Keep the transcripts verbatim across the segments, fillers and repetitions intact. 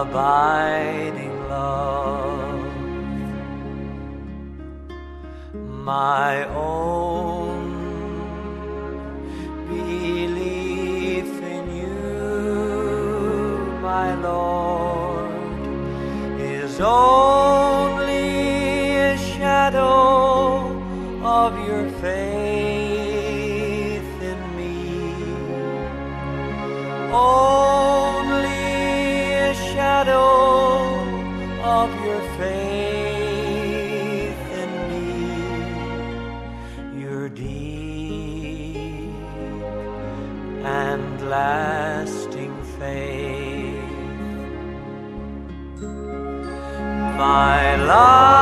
abiding love, my own belief in you, my Lord, is only a shadow of your faith in me. Oh, of your faith in me, your deep and lasting faith, my love.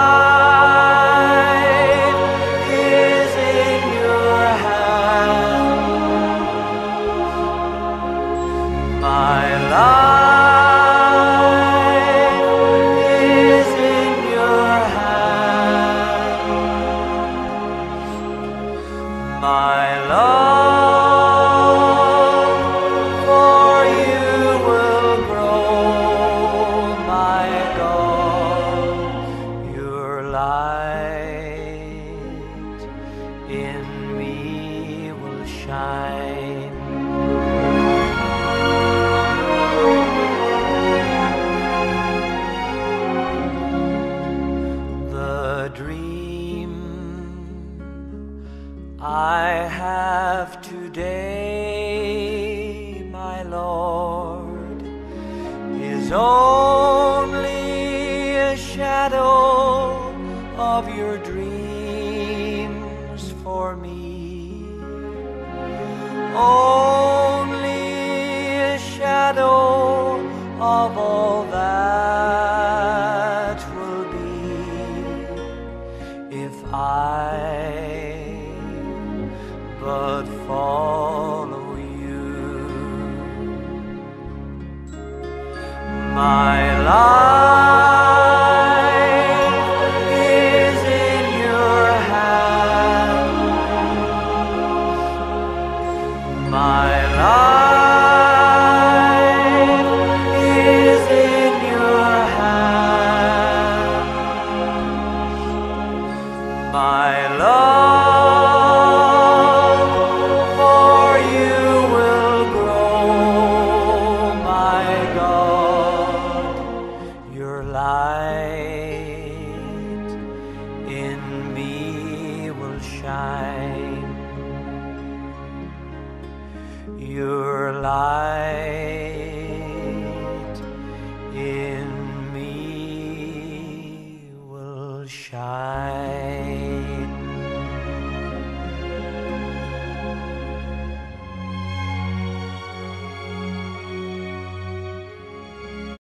I have today, my Lord, is only a shadow of your dreams for me, only a shadow of all that will be if I but follow you, my life is in your hand, my life is in your hand, my love. Your life.